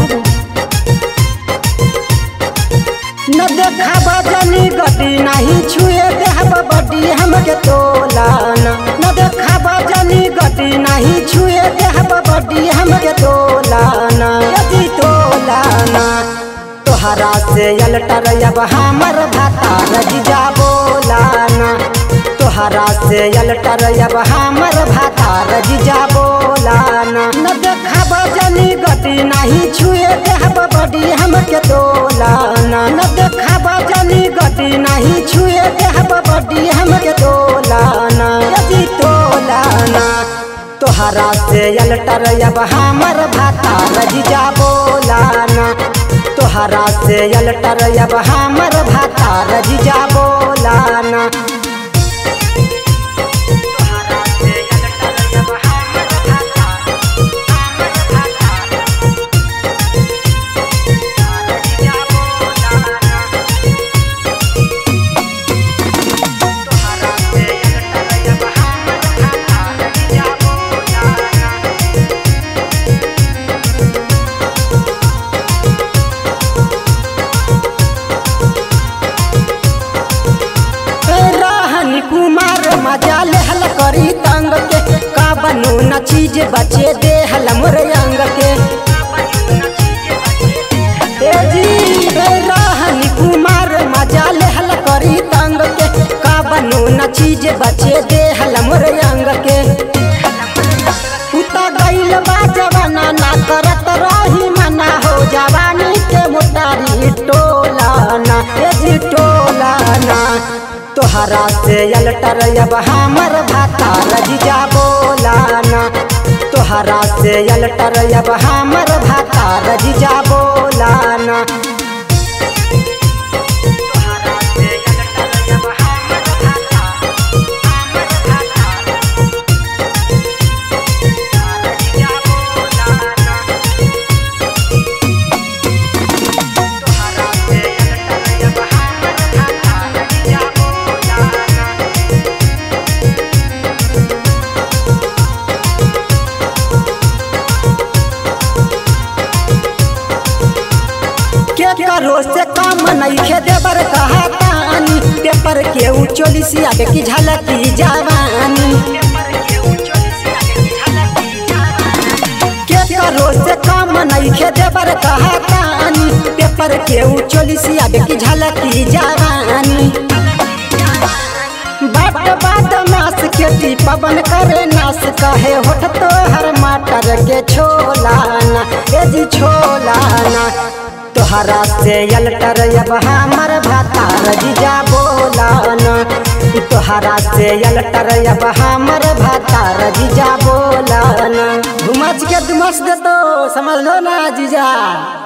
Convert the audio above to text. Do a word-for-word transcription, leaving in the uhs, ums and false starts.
न देखा बजनी गति नहीं छुए देहबा बडी हमके तोला न देखा बजनी गति नहीं छुए देहबा बडी हमके तोला ना यदि तोला ना तोहरा से अलटर अब हमर भाता रजिया बोला ना तोहरा से अलटर अब हमर भाता रजिया बोला ना न देखा बजनी गति नहीं छुए देहबा बडी हमके तोला ना गति नहीं छुए देहबा बडी हमके तोला ना यदि तोला ना तोहरा से अलटर अब हमर भाता रजिया बोला ना तोहरा से अलटर अब हमर भाता रजिया बोला ना मजा लेहल करी तंग के का बनू न चीज बचे दे हल मोर अंग के ए जी रहन कुमार मजा लेहल करी तंग के का बनू न चीज बचे दे हल मोर अंग के उता गइल बा जवाना ना करत रही मना हो जवानी के मोटारी टोला ना ए जी टोला ना तोहरा से अलटर अब हमर भाता रजिया बोला ना तोहरा से अलटर अब हमर भाता रजिया बोला ना रोज से काम नईखे देवर कहातानी पेपर के उचोलिसिया के की झलकी जवानी के रोज से काम नईखे देवर कहातानी पेपर के उचोलिसिया के की झलकी जवानी बात बात मास के टी पवन करे नास कहे होठ तो हर मटर के छोला ना ए जी छोला ना तोहरा से अलटर अब हमर भाता रजिया बोला ना तोहरा से अलटर अब हमर भाता रजिया बोला ना घुमा के दुमस दे तो समझ लो ना जीजा।